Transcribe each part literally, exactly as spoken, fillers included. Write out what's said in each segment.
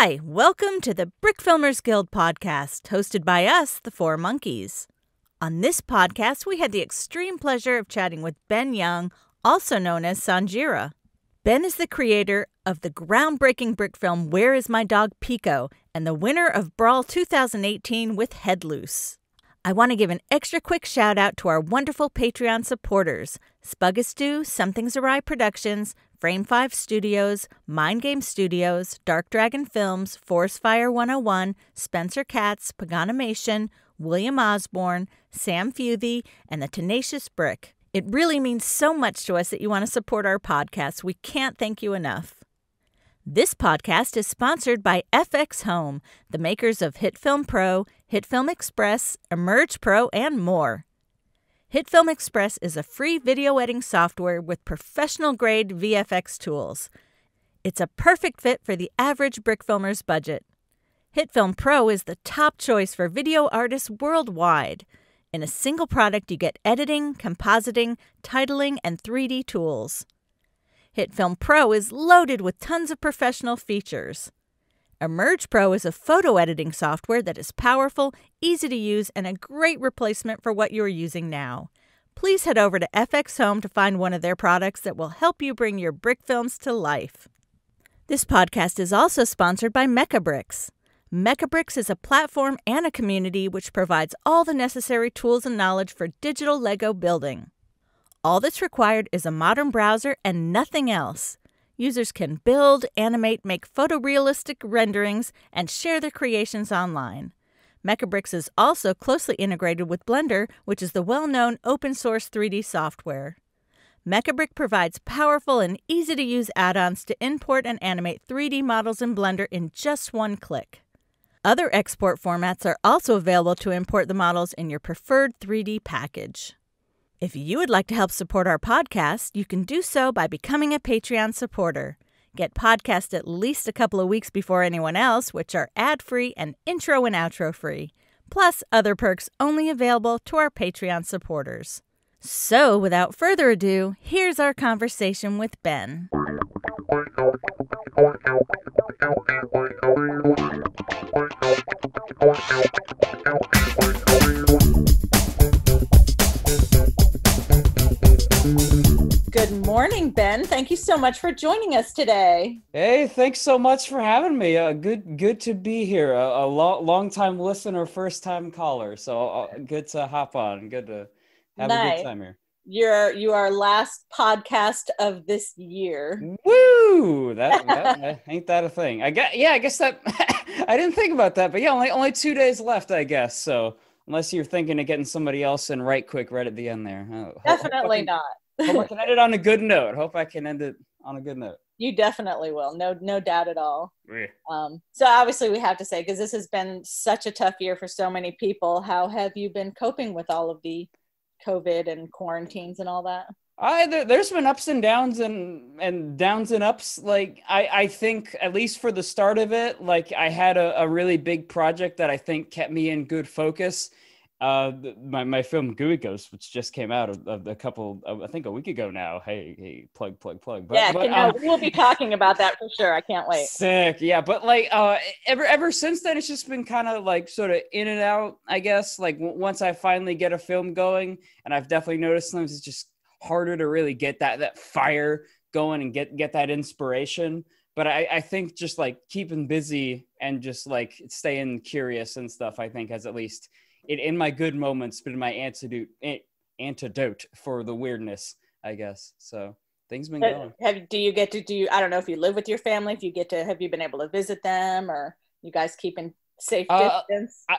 Hi, welcome to the Brickfilmer's Guild podcast, hosted by us, the Four Monkeys. On this podcast, we had the extreme pleasure of chatting with Ben Young, also known as Sonjira. Ben is the creator of the groundbreaking brick film Where is My Dog, Piko, and the winner of Brawl two thousand eighteen with Headloose. I want to give an extra quick shout out to our wonderful Patreon supporters, spugesdu, Something's Awry Productions, Frame five Studios, MindGameStudios, Dark Dragon Films, Forrestfire one oh one, Spencer Katz, Paganomation, William Osborne, Sam Futhey, and The Tenacious Brick. It really means so much to us that you want to support our podcast. We can't thank you enough. This podcast is sponsored by FXhome, the makers of HitFilm Pro, HitFilm Express, Emerge Pro, and more. HitFilm Express is a free video editing software with professional-grade V F X tools. It's a perfect fit for the average brickfilmer's budget. HitFilm Pro is the top choice for video artists worldwide. In a single product, you get editing, compositing, titling, and three D tools. HitFilm Pro is loaded with tons of professional features. Emerge Pro is a photo editing software that is powerful, easy to use, and a great replacement for what you are using now. Please head over to FXhome to find one of their products that will help you bring your brick films to life. This podcast is also sponsored by Mecabricks. Mecabricks is a platform and a community which provides all the necessary tools and knowledge for digital Lego building. All that's required is a modern browser and nothing else. Users can build, animate, make photorealistic renderings, and share their creations online. Mecabricks is also closely integrated with Blender, which is the well-known open-source three D software. Mecabrick provides powerful and easy-to-use add-ons to import and animate three D models in Blender in just one click. Other export formats are also available to import the models in your preferred three D package. If you would like to help support our podcast, you can do so by becoming a Patreon supporter. Get podcasts at least a couple of weeks before anyone else, which are ad-free and intro and outro free, plus other perks only available to our Patreon supporters. So, without further ado, here's our conversation with Ben. Good morning, Ben. Thank you so much for joining us today. Hey, thanks so much for having me. Uh, good good to be here. A, a lo long-time listener, first-time caller. So uh, good to hop on. Good to have nice. a good time here. You're, you are last podcast of this year. Woo! That, that ain't that a thing. I guess, yeah, I guess that... I didn't think about that, but yeah, only, only two days left, I guess, so... Unless you're thinking of getting somebody else in right quick right at the end there. Oh, definitely hope I can, not. Hope I can end it on a good note. Hope I can end it on a good note. You definitely will. No, no doubt at all. Yeah. Um, so obviously we have to say, because this has been such a tough year for so many people, how have you been coping with all of the COVID and quarantines and all that? I, there, there's been ups and downs and, and downs and ups. Like, I, I think, at least for the start of it, like, I had a, a really big project that I think kept me in good focus. Uh, my, my film Gooey Ghost, which just came out a, a, a couple, I think a week ago now. Hey, hey, plug, plug, plug. But, yeah, but, you know, um, we'll be talking about that for sure. I can't wait. Sick, yeah. But, like, uh, ever, ever since then, it's just been kind of, like, sort of in and out, I guess. Like, w once I finally get a film going, and I've definitely noticed sometimes it's just harder to really get that that fire going and get get that inspiration. But I, I think just like keeping busy and just like staying curious and stuff, I think has at least it in my good moments been my antidote antidote for the weirdness, I guess. So things been going. Have, do you get to do you, I don't know if you live with your family, if you get to have you been able to visit them, or you guys keeping safe distance? Uh, I,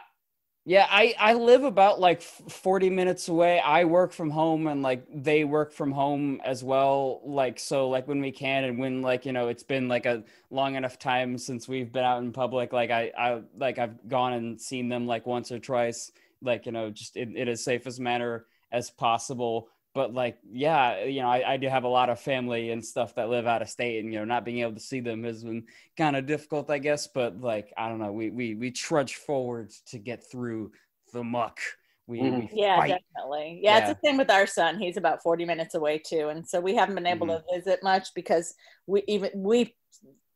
Yeah, I, I live about like forty minutes away. I work from home and like they work from home as well. Like, so like when we can and when like, you know, it's been like a long enough time since we've been out in public. Like I, I like I've gone and seen them like once or twice, like, you know, just in, in as safe as manner as possible. But like, yeah, you know, I, I do have a lot of family and stuff that live out of state, and, you know, not being able to see them has been kind of difficult, I guess. But like, I don't know, we we, we trudge forward to get through the muck. We, mm-hmm. we yeah, fight. definitely. Yeah, yeah, it's the same with our son. He's about forty minutes away too. And so we haven't been able mm-hmm. to visit much because we even, we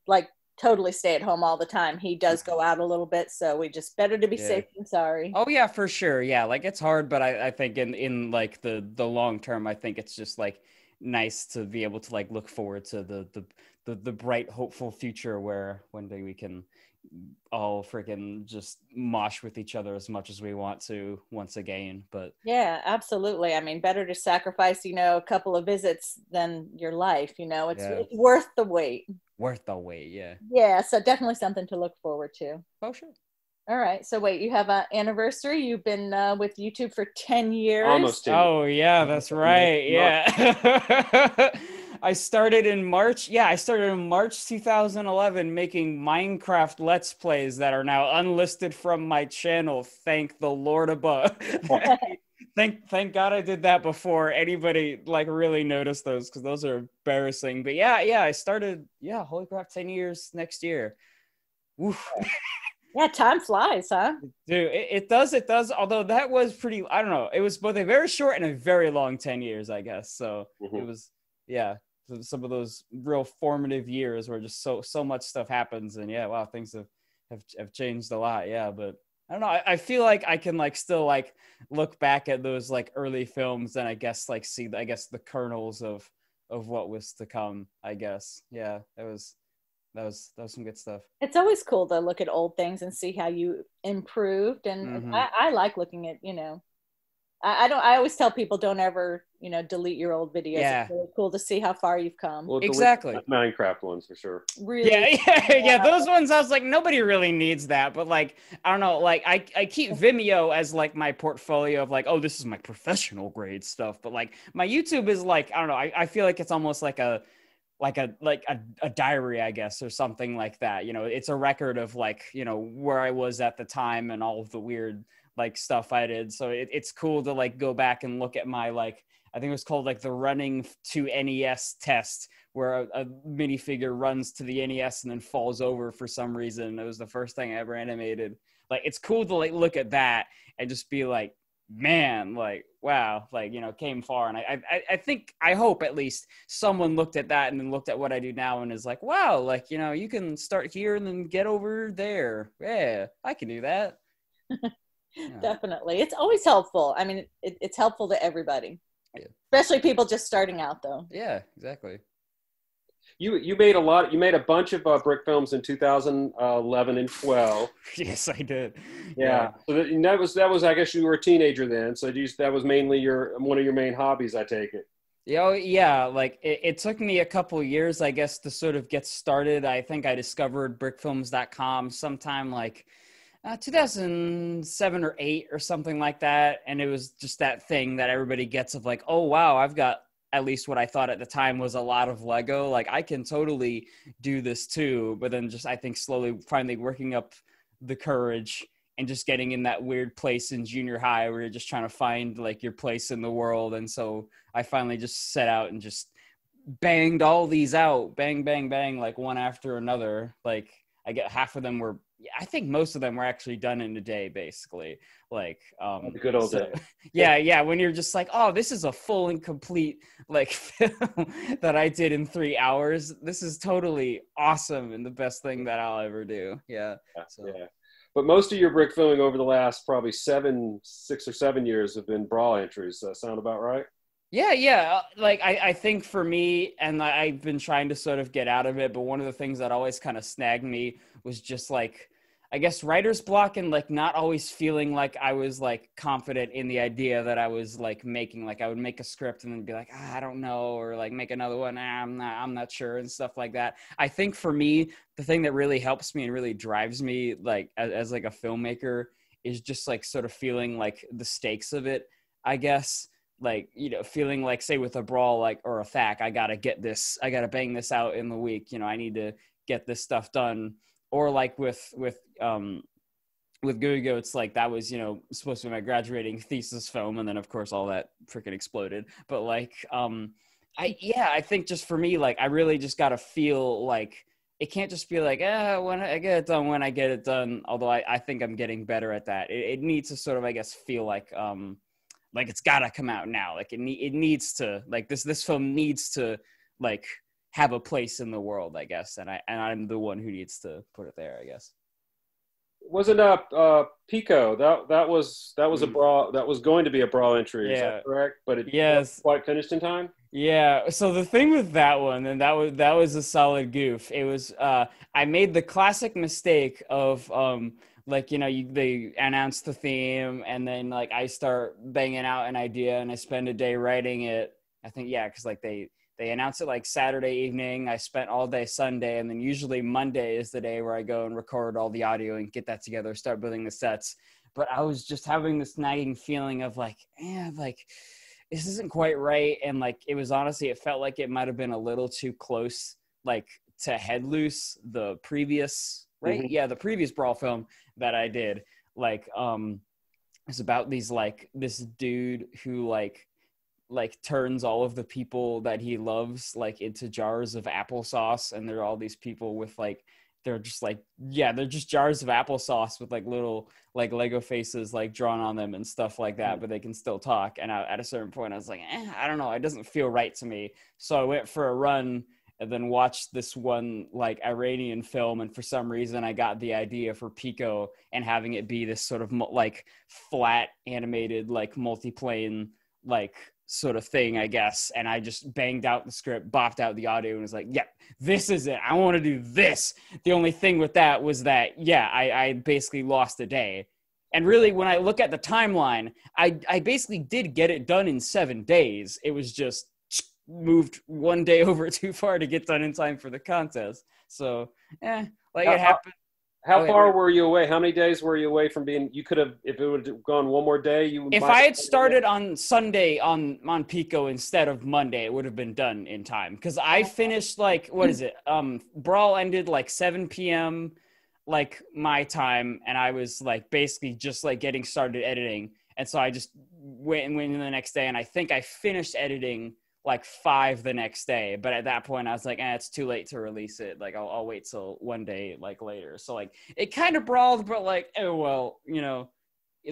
like totally stay at home all the time. He does go out a little bit, so we just better to be yeah. safe than sorry. Oh yeah, for sure. Yeah, like it's hard, but I, I think in in like the the long term, I think it's just like nice to be able to like look forward to the the the, the bright, hopeful future where one day we can all freaking just mosh with each other as much as we want to once again. But yeah, absolutely. I mean, better to sacrifice, you know, a couple of visits than your life, you know, it's, yeah. it's worth the wait. Worth the wait, yeah. Yeah, so definitely something to look forward to. Oh, sure. All right, so wait, you have an anniversary. You've been uh, with YouTube for ten years. Almost ten. Oh, yeah, that's right, yeah. I started in March. Yeah, I started in March two thousand eleven making Minecraft Let's Plays that are now unlisted from my channel. Thank the Lord above. thank thank God I did that before anybody like really noticed those, because those are embarrassing. But yeah, yeah, I started, yeah, holy crap, ten years next year. Oof. Yeah, time flies, huh? Dude, it, it does, it does. Although that was pretty, I don't know. It was both a very short and a very long ten years, I guess. So mm-hmm. it was, yeah. Some of those real formative years where just so so much stuff happens, and yeah, wow, things have have, have changed a lot. Yeah, but I don't know, I, I feel like I can like still like look back at those like early films and I guess like see I guess the kernels of of what was to come, I guess. Yeah, it was that was that was some good stuff. It's always cool to look at old things and see how you improved, and mm-hmm. I, I like looking at, you know, I don't, I always tell people don't ever, you know, delete your old videos. Yeah. It's really cool to see how far you've come. Well, exactly. Minecraft ones for sure. Really? Yeah, yeah, yeah. yeah. Those ones, I was like, nobody really needs that. But like, I don't know, like I, I keep Vimeo as like my portfolio of like, oh, this is my professional grade stuff. But like my YouTube is like, I don't know, I, I feel like it's almost like a, like a, like a, a diary, I guess, or something like that. You know, it's a record of like, you know, where I was at the time and all of the weird like stuff I did. So it, it's cool to like go back and look at my like, I think it was called like the running to N E S test, where a, a minifigure runs to the N E S and then falls over for some reason. It was the first thing I ever animated. Like it's cool to like look at that and just be like, man, like wow, like, you know, came far. And I, I I think, I hope at least someone looked at that and then looked at what I do now and is like, wow, like, you know, you can start here and then get over there. Yeah, I can do that. Yeah. Definitely. It's always helpful. I mean, it, it's helpful to everybody, yeah. especially people just starting out though. Yeah, exactly. You you made a lot, you made a bunch of uh, brick films in two thousand eleven and twelve. Yes, I did. Yeah. yeah. So that, and that was, that was, I guess you were a teenager then. So you, that was mainly your, one of your main hobbies, I take it. Yeah, yeah. Like it, it took me a couple years, I guess, to sort of get started. I think I discovered brick films dot com sometime like Uh, two thousand seven or eight or something like that. And it was just that thing that everybody gets of like, oh, wow, I've got at least what I thought at the time was a lot of Lego. Like I can totally do this too. But then just, I think slowly, finally working up the courage and just getting in that weird place in junior high where you're just trying to find like your place in the world. And so I finally just set out and just banged all these out, bang, bang, bang, like one after another. Like I get half of them were, I think most of them were actually done in a day, basically. Like um, the good old so, day. Yeah, yeah. When you're just like, oh, this is a full and complete like film that I did in three hours. This is totally awesome and the best thing that I'll ever do. Yeah. Yeah. So. yeah. But most of your brick filming over the last probably seven, six or seven years have been Brawl entries. Does that sound about right? Yeah, yeah. Like I, I think for me, and I, I've been trying to sort of get out of it, but one of the things that always kind of snagged me was just like, I guess writer's block and like not always feeling like I was like confident in the idea that I was like making. Like I would make a script and then be like, ah, I don't know, or like make another one, ah, I'm not, I'm not sure, and stuff like that. I think for me, the thing that really helps me and really drives me like as, as like a filmmaker is just like sort of feeling like the stakes of it, I guess. Like, you know, feeling like, say with a Brawl, like, or a F A Q, I got to get this, I got to bang this out in the week, you know, I need to get this stuff done. Or like with, with, um, with Goo Goo, it's like, that was, you know, supposed to be my graduating thesis film. And then of course all that freaking exploded. But like, um, I, yeah, I think just for me, like, I really just got to feel like, it can't just be like, ah, eh, when I get it done, when I get it done. Although I, I think I'm getting better at that. It, it needs to sort of, I guess, feel like, um, like it's gotta come out now. Like it, ne- it needs to, like this, this film needs to like have a place in the world, I guess. And I, and I'm the one who needs to put it there, I guess. Wasn't uh, uh Piko, that that was that was a brawl that was going to be a brawl entry, yeah. Is that correct? But it yes. wasn't quite finished in time. Yeah. So the thing with that one, and that was that was a solid goof. It was uh I made the classic mistake of um like, you know, you they announce the theme and then like I start banging out an idea and I spend a day writing it. I think yeah, because like they They announce it like Saturday evening. I spent all day Sunday, and then usually Monday is the day where I go and record all the audio and get that together, start building the sets. But I was just having this nagging feeling of like, eh, like this isn't quite right. And like, it was honestly, it felt like it might've been a little too close, like to Headloose, the previous, right? Mm-hmm. Yeah. The previous Brawl film that I did, like, um, it's about these, like this dude who like, like turns all of the people that he loves like into jars of applesauce, and there are all these people with like they're just like yeah they're just jars of applesauce with like little like Lego faces like drawn on them and stuff like that, but they can still talk. And I, at a certain point I was like eh, I don't know, it doesn't feel right to me. So I went for a run and then watched this one like Iranian film, and for some reason I got the idea for Piko and having it be this sort of like flat animated like multi-plane like sort of thing, I guess. And I just banged out the script, bopped out the audio, and was like, yep, yeah, this is it. I want to do this. The only thing with that was that, yeah, I, I basically lost a day. And really, when I look at the timeline, I, I basically did get it done in seven days. It was just moved one day over too far to get done in time for the contest. So, eh, like how, it happened. How okay, far wait. were you away? How many days were you away from being, you could have, if it would have gone one more day, you would. If I had started on Sunday on, on Piko instead of Monday, it would have been done in time. Cause I finished like, what is it? Um, Brawl ended like seven P M, like my time. And I was like, basically just like getting started editing. And so I just went and went in the next day. And I think I finished editing like five the next day. But at that point I was like, eh, it's too late to release it. Like I'll, I'll wait till one day like later. So like it kind of brawled, but like, oh, well, you know,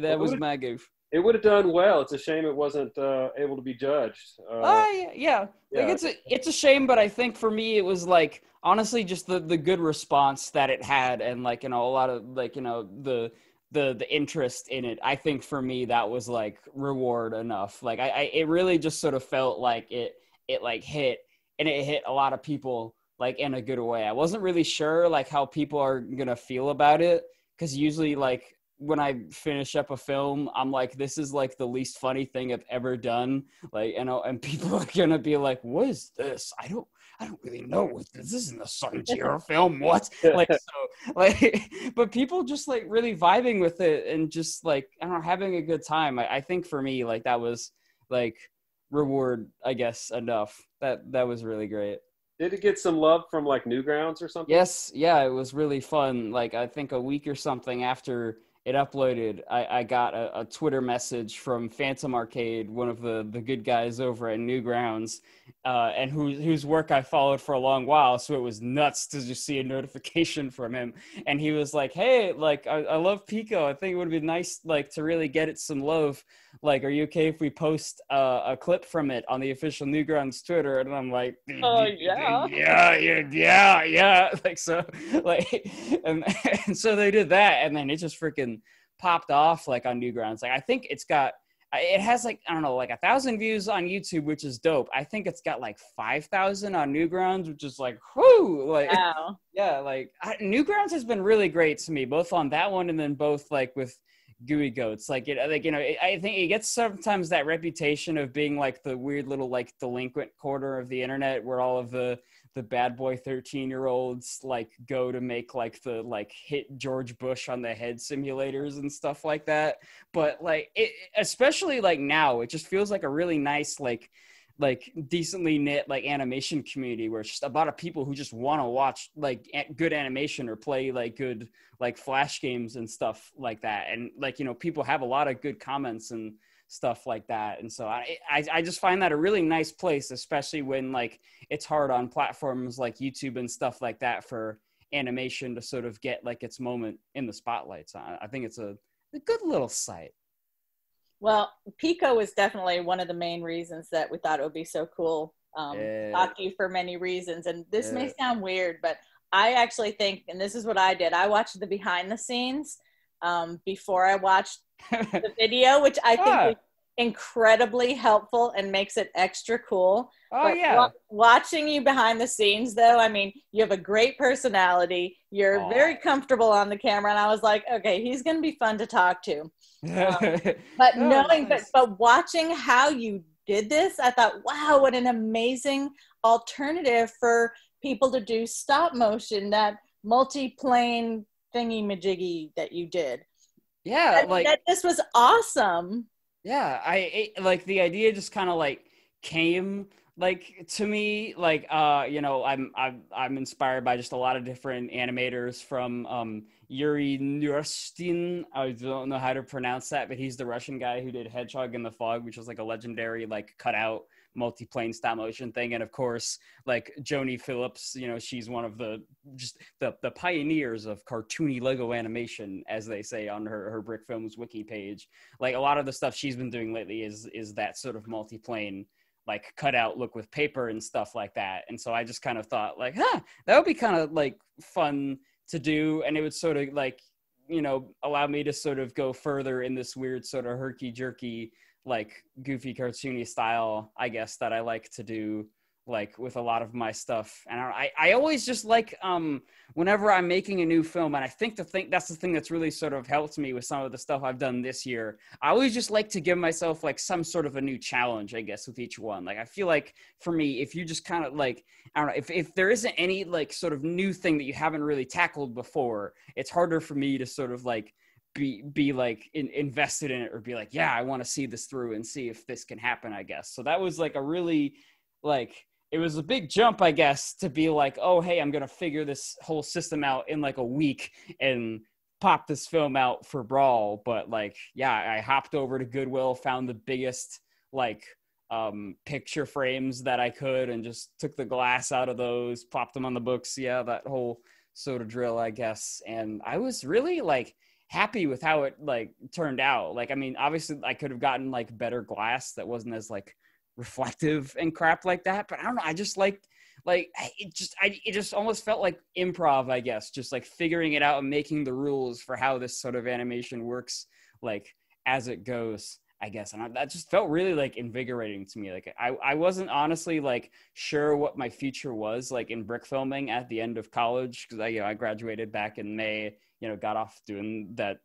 that was my goof. It would have done well. It's a shame it wasn't uh, able to be judged. Uh, I, yeah. yeah. Like it's a, it's a shame, but I think for me it was like, honestly, just the, the good response that it had. And like, you know, a lot of like, you know, the, the the interest in it, I think for me that was like reward enough. Like I, I it really just sort of felt like it it like hit, and it hit a lot of people like in a good way. I wasn't really sure like how people are gonna feel about it, because usually like when I finish up a film I'm like, this is like the least funny thing I've ever done, like, you know, and people are gonna be like, what is this? I don't I don't really know what this, this isn't a Sonjira film, what? Like, so, like, but people just like really vibing with it and just like, I don't know, having a good time. I, I think for me, like that was like reward, I guess, enough. That, that was really great. Did it get some love from like Newgrounds or something? Yes. Yeah. It was really fun. Like I think a week or something after it uploaded, I, I got a, a Twitter message from Phantom Arcade, one of the, the good guys over at Newgrounds, uh, and who, whose work I followed for a long while, so it was nuts to just see a notification from him. And he was like, hey, like, I, I love Piko. I think it would be nice, like, to really get it some love. Like, are you okay if we post uh, a clip from it on the official Newgrounds Twitter? And I'm like, oh, yeah. Yeah, yeah, yeah, yeah. Like, so, like, and, and so they did that, and then it just freaking popped off like on Newgrounds. Like I think it's got, it has like, I don't know, like a thousand views on YouTube, which is dope. I think it's got like five thousand on Newgrounds, which is like, whoo, like, wow. Yeah, like I, Newgrounds has been really great to me, both on that one and then both like with Gooey Goats. Like, it, like, you know, it, I think it gets sometimes that reputation of being like the weird little like delinquent corner of the internet where all of the the bad boy thirteen year olds like go to make like the like hit George Bush on the head simulators and stuff like that. But like it, especially like now, it just feels like a really nice, like, like decently knit, like animation community where it's just a lot of people who just want to watch like good animation or play like good, like flash games and stuff like that. And like, you know, people have a lot of good comments and stuff like that. And so I, I I just find that a really nice place, especially when like it's hard on platforms like YouTube and stuff like that for animation to sort of get like its moment in the spotlight. So I, I think it's a, a good little site. Well, Piko was definitely one of the main reasons that we thought it would be so cool um, yeah. hockey for many reasons. And this yeah. may sound weird, but I actually think, and this is what I did, I watched the behind the scenes um, before I watched the video, which I think ah. was incredibly helpful and makes it extra cool. Oh, but yeah. wa- watching you behind the scenes, though, I mean, you have a great personality. You're Aww. very comfortable on the camera. And I was like, okay, he's going to be fun to talk to. Um, but oh, knowing, nice. but, but watching how you did this, I thought, wow, what an amazing alternative for people to do stop motion, that multi-plane thingy-majiggy that you did. Yeah. That, like that, this was awesome. Yeah. I it, like the idea just kind of like came like to me, like, uh, you know, I'm, I'm, I'm inspired by just a lot of different animators from, um, Yuri Nurstin. I don't know how to pronounce that, but he's the Russian guy who did Hedgehog in the Fog, which was like a legendary, like cutout multi-plane stop motion thing. And of course, like Joni Phillips, you know, she's one of the, just the, the pioneers of cartoony Lego animation, as they say on her, her Brick Films wiki page. Like a lot of the stuff she's been doing lately is, is that sort of multi-plane, like cutout look with paper and stuff like that. And so I just kind of thought like, huh, that would be kind of like fun to do. And it would sort of like, you know, allow me to sort of go further in this weird sort of herky-jerky, like goofy cartoony style, I guess, that I like to do, like with a lot of my stuff. And I, I always just like, um, whenever I'm making a new film, and I think the thing, that's the thing that's really sort of helped me with some of the stuff I've done this year, I always just like to give myself like some sort of a new challenge, I guess, with each one. Like, I feel like for me, if you just kind of like, I don't know, if, if there isn't any like sort of new thing that you haven't really tackled before, it's harder for me to sort of like be be like in, invested in it, or be like, yeah, I want to see this through and see if this can happen, I guess. So that was like a really, like, it was a big jump, I guess, to be like, oh, hey, I'm going to figure this whole system out in like a week and pop this film out for Brawl. But like, yeah, I hopped over to Goodwill, found the biggest like um, picture frames that I could, and just took the glass out of those, plopped them on the books. Yeah, that whole sort of drill, I guess. And I was really like happy with how it like turned out. Like, I mean, obviously I could have gotten like better glass that wasn't as like reflective and crap like that, but I don't know, I just liked, like it just I it just almost felt like improv, I guess, just like figuring it out and making the rules for how this sort of animation works like as it goes, I guess. And I, that just felt really like invigorating to me. Like I, I wasn't honestly like sure what my future was like in brick filming at the end of college, because I, you know, I graduated back in May, you know, got off doing that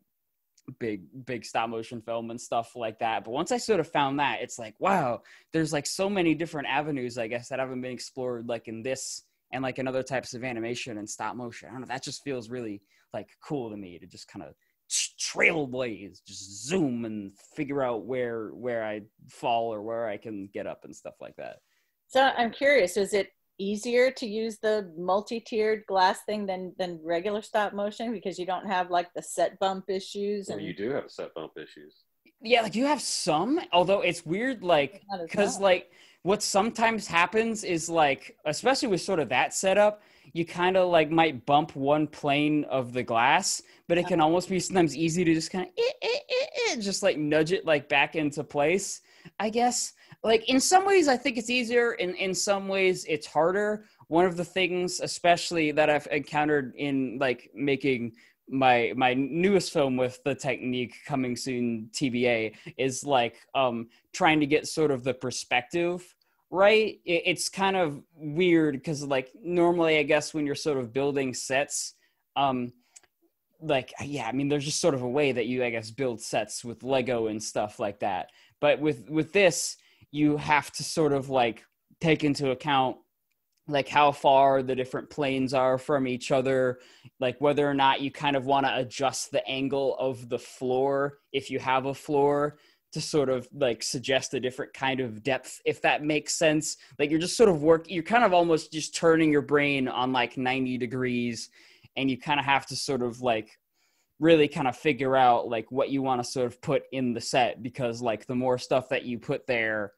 big, big stop motion film and stuff like that. But once I sort of found that, it's like, wow, there's like so many different avenues, I guess, that haven't been explored like in this and like in other types of animation and stop motion. I don't know, that just feels really like cool to me, to just kind of trailblaze, just zoom and figure out where where I fall or where I can get up and stuff like that. So I'm curious, is it easier to use the multi-tiered glass thing than than regular stop motion, because you don't have like the set bump issues? And well, you do have set bump issues. Yeah, like you have some, although it's weird, like because like what sometimes happens is like, especially with sort of that setup, you kind of like might bump one plane of the glass, but it can almost be sometimes easy to just kind of eh, eh, eh, eh, just like nudge it like back into place, I guess. Like in some ways I think it's easier, and in some ways it's harder. One of the things especially that I've encountered in like making my my newest film with the technique coming soon, T B A, is like um, trying to get sort of the perspective right. It's kind of weird because like normally I guess when you're sort of building sets, um like yeah I mean there's just sort of a way that you I guess build sets with Lego and stuff like that, but with with this you have to sort of like take into account like how far the different planes are from each other, like whether or not you kind of want to adjust the angle of the floor if you have a floor to sort of like suggest a different kind of depth, if that makes sense. Like you're just sort of work, you're kind of almost just turning your brain on like ninety degrees, and you kind of have to sort of like really kind of figure out like what you want to sort of put in the set, because like the more stuff that you put there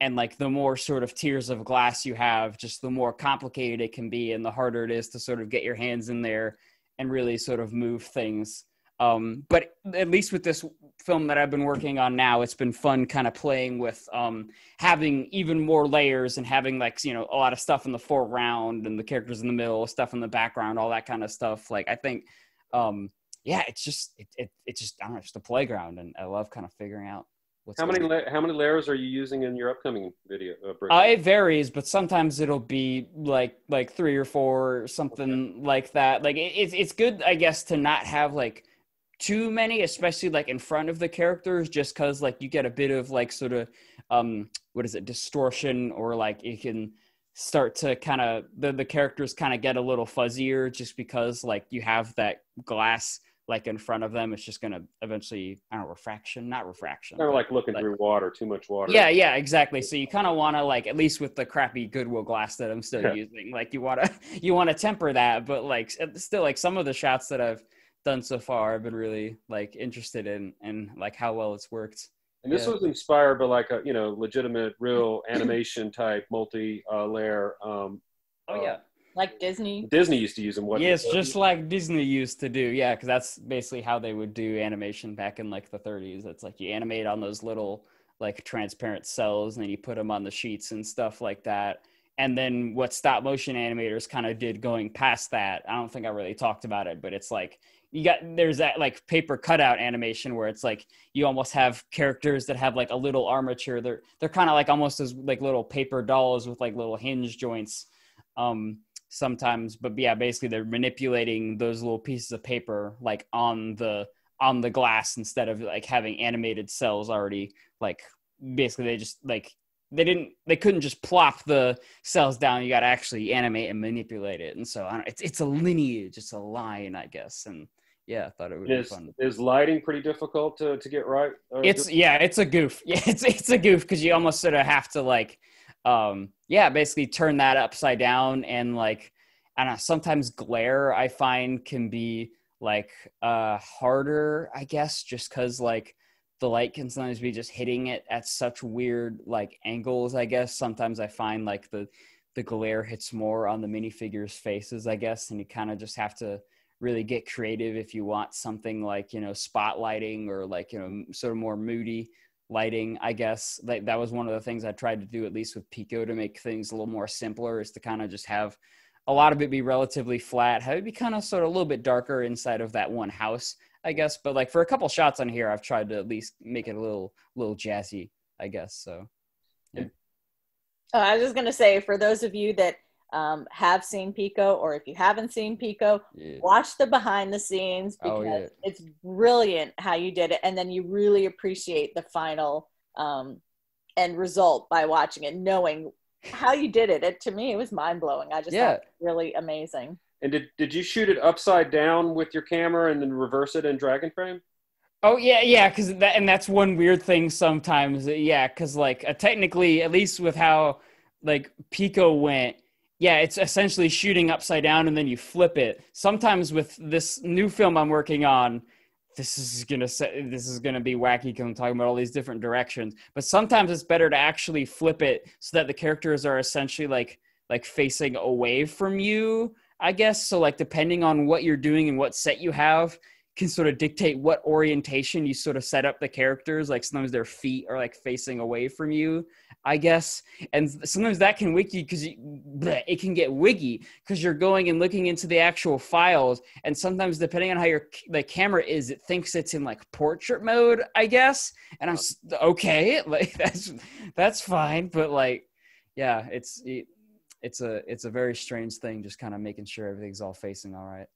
and like the more sort of tiers of glass you have, just the more complicated it can be and the harder it is to sort of get your hands in there and really sort of move things Um, but at least with this film that I've been working on now, it's been fun kind of playing with um, having even more layers and having, like, you know, a lot of stuff in the foreground and the characters in the middle, stuff in the background, all that kind of stuff. Like, I think, um, yeah, it's just, it, it, it's just, I don't know, just a playground. And I love kind of figuring out what's how many la- How many layers are you using in your upcoming video? Uh, brick? Uh, it varies, but sometimes it'll be like, like three or four or something okay. like that. Like, it, it's, it's good, I guess, to not have, like, too many, especially like in front of the characters, just because like you get a bit of like sort of um what is it distortion, or like it can start to kind of the, the characters kind of get a little fuzzier just because like you have that glass like in front of them. It's just gonna eventually, I don't know, refraction, not refraction. They're like looking like, through water, too much water. Yeah, yeah, exactly. So you kind of want to, like, at least with the crappy Goodwill glass that I'm still yeah. using, like you want to you want to temper that, but like still like some of the shots that I've done so far, I've been really like interested in and like how well it's worked. And this yeah. was inspired by like a, you know, legitimate real animation type multi uh, layer. Um, oh yeah, uh, like Disney. Disney used to use them. Yes, yeah, just like Disney used to do. Yeah, because that's basically how they would do animation back in like the thirties. It's like you animate on those little like transparent cells, and then you put them on the sheets and stuff like that. And then what stop motion animators kind of did going past that, I don't think I really talked about it, but it's like, you got, there's that like paper cutout animation where it's like, you almost have characters that have like a little armature. They're, they're kind of like almost as like little paper dolls with like little hinge joints um, sometimes, but yeah, basically they're manipulating those little pieces of paper, like on the, on the glass, instead of like having animated cells already, like basically they just like, they didn't, they couldn't just plop the cells down. You got to actually animate and manipulate it. And so I don't, it's, it's a lineage, it's a line, I guess. And yeah, I thought it would is, be fun. Is lighting pretty difficult to, to get right? Or it's, yeah, it's a goof. Yeah, it's, it's a goof. Cause you almost sort of have to like, um, yeah, basically turn that upside down. And like, I don't know, sometimes glare I find can be like, uh, harder, I guess, just cause like, the light can sometimes be just hitting it at such weird like angles, I guess. Sometimes I find like the, the glare hits more on the minifigures' faces, I guess. And you kind of just have to really get creative if you want something like, you know, spotlighting or like, you know, sort of more moody lighting, I guess. Like that was one of the things I tried to do, at least with Piko, to make things a little more simpler, is to kind of just have a lot of it be relatively flat, have it be kind of sort of a little bit darker inside of that one house, I guess. But like for a couple shots on here, I've tried to at least make it a little, little jazzy, I guess. So, yeah. uh, I was just gonna say, for those of you that um, have seen Piko, or if you haven't seen Piko, yeah. watch the behind the scenes, because oh, yeah. it's brilliant how you did it, and then you really appreciate the final um, end result by watching it, knowing how you did it. It to me, it was mind blowing. I just yeah. thought it was really amazing. And did, did you shoot it upside down with your camera and then reverse it in Dragon Frame? Oh, yeah, yeah, because that, and that's one weird thing sometimes. Yeah, because, like, uh, technically, at least with how, like, Piko went, yeah, it's essentially shooting upside down and then you flip it. Sometimes with this new film I'm working on, this is gonna say, this is gonna be wacky because I'm talking about all these different directions. But sometimes it's better to actually flip it so that the characters are essentially, like like, facing away from you, I guess. So like depending on what you're doing and what set you have can sort of dictate what orientation you sort of set up the characters. Like sometimes their feet are like facing away from you, I guess. And sometimes that can wiki because it can get wiggy because you're going and looking into the actual files. And sometimes depending on how your like camera is, it thinks it's in like portrait mode, I guess. And I'm okay, like that's, that's fine. But like, yeah, it's, it, It's a it's a very strange thing, just kind of making sure everything's all facing all right.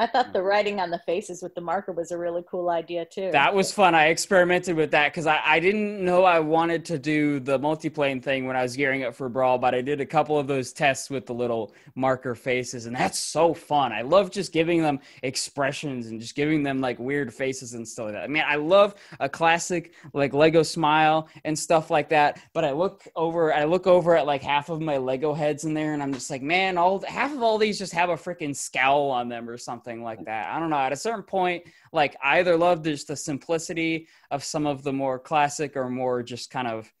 I thought the writing on the faces with the marker was a really cool idea too. That was fun. I experimented with that because I, I didn't know I wanted to do the multiplane thing when I was gearing up for Brawl, but I did a couple of those tests with the little marker faces, and that's so fun. I love just giving them expressions and just giving them like weird faces and stuff like that. I mean, I love a classic like Lego smile and stuff like that, but I look over, I look over at like half of my Lego heads in there, and I'm just like, man, all half of all these just have a freaking scowl on them or something like that. I don't know, at a certain point, like I either love just the simplicity of some of the more classic or more just kind of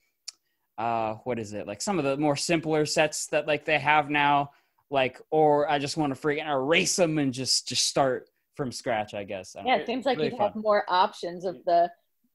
uh what is it like some of the more simpler sets that like they have now, like, or I just want to freaking erase them and just just start from scratch, I guess. I yeah, know. It seems like really you'd fun. have more options of the,